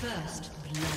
First blood.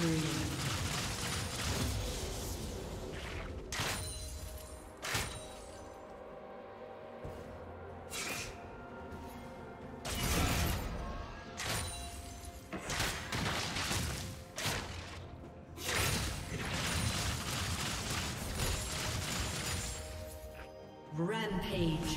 Three. Rampage.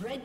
Red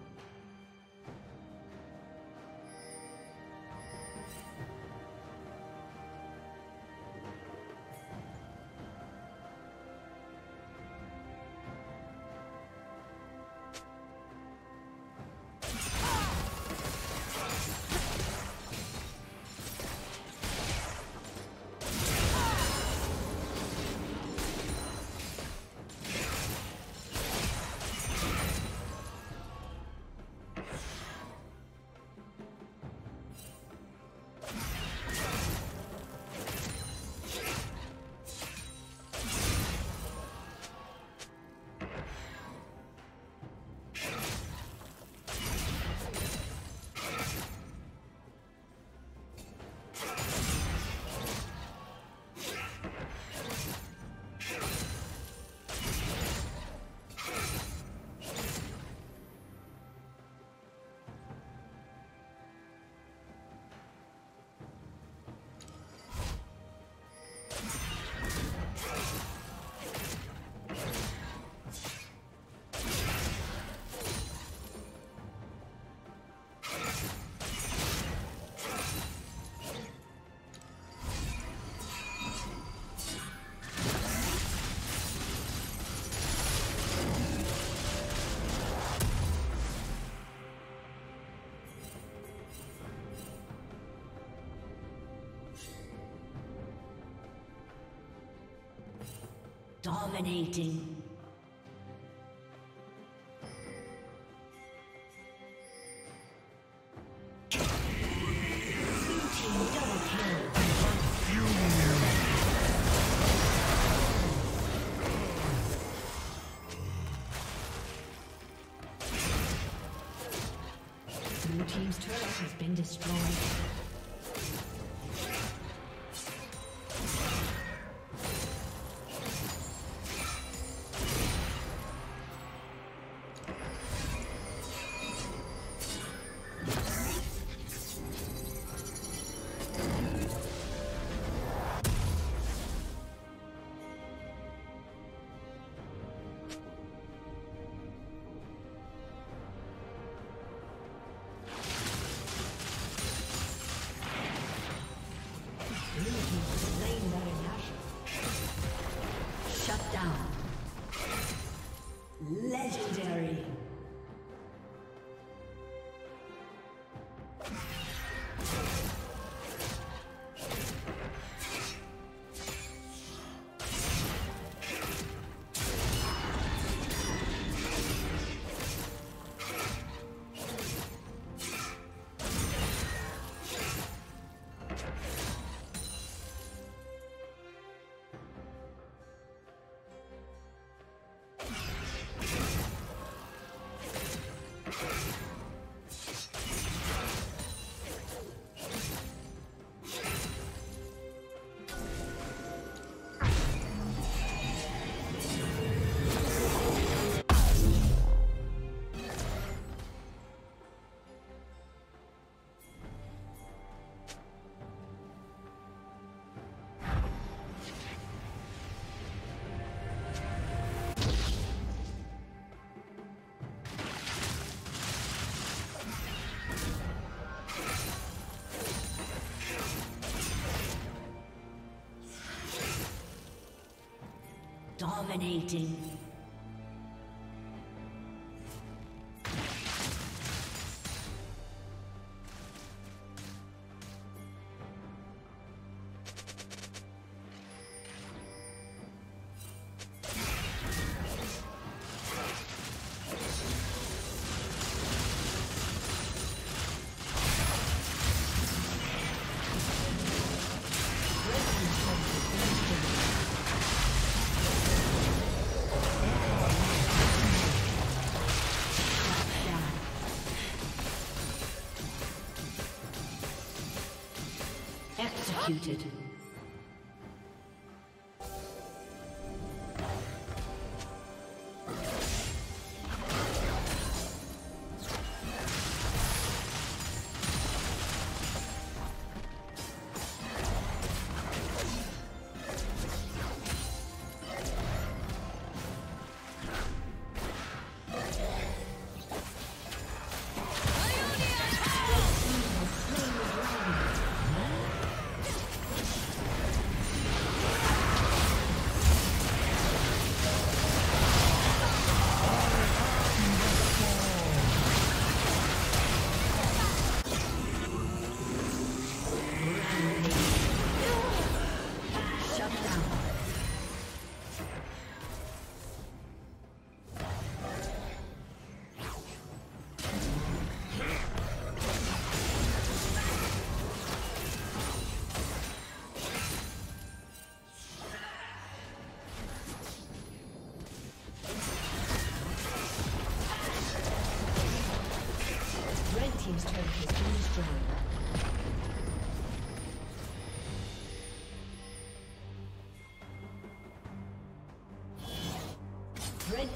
Dominating. Blue team's turret has been destroyed. Dominating. Executed. Red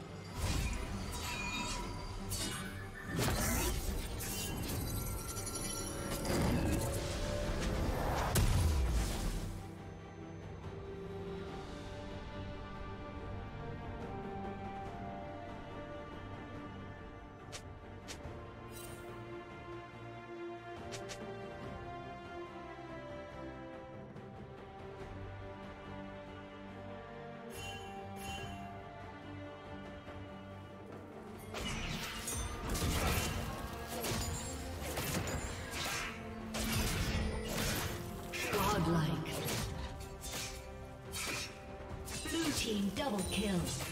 Double kill.